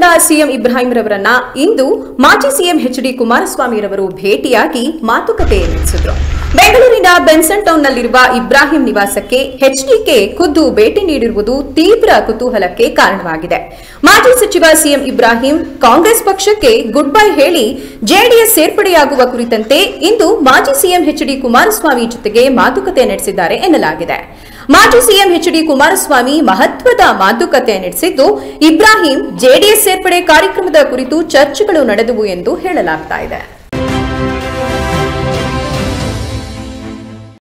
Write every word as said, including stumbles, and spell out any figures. ಮುಖಂಡ ಸಿಎಂ ಇಬ್ರಾಹಿಂ ರವರನ್ನ ಇಂದು ಮಾಜಿ CM H D Kumaraswamy ರವರು ಭೇಟಿಯಾಗಿ ಮಾತುಕತೆ ನಡೆಸಿದರು. ಬೆಂಗಳೂರಿನ ಬೆನ್ಸನ್ ಟೌನ್ನಲ್ಲಿರುವ ಇಬ್ರಾಹಿಂ ನಿವಾಸಕ್ಕೆ ಎಚ್ಡಿಕೆ ಖುದ್ದು ಭೇಟಿ ನೀಡಿರುವುದು ತೀವ್ರ ಕುತೂಹಲಕ್ಕೆ ಕಾರಣವಾಗಿದೆ. ಮಾಜಿ ಸಚಿವ ಸಿಎಂ ಇಬ್ರಾಹಿಂ ಕಾಂಗ್ರೆಸ್ ಪಕ್ಷಕ್ಕೆ ಗುಡ್ ಬೈ ಹೇಳಿ ಜೆಡಿಎಸ್ ಸೇರ್ಪಡೆಯಾಗುವ ಕುರಿತಂತೆ ಇಂದು ಮಾಜಿ ಸಿಎಂ ಎಚ್ ಡಿ ಕುಮಾರಸ್ವಾಮಿ ಜೊತೆಗೆ ಮಾತುಕತೆ ನಡೆಸಿದ್ದಾರೆ ಎನ್ನಲಾಗಿದೆ. ಮಾಜಿ ಸಿಎಂ ಎಚ್ ಡಿ ಕುಮಾರಸ್ವಾಮಿ ಮಹತ್ವದ ಮಾತುಕತೆ ನಡೆಸಿದ್ದು, ಇಬ್ರಾಹಿಂ ಜೆಡಿಎಸ್ ಸೇರ್ಪಡೆ ಕಾರ್ಯಕ್ರಮದ ಕುರಿತು ಚರ್ಚೆಗಳು ನಡೆದವು ಎಂದು ಹೇಳಲಾಗುತ್ತಿದೆ.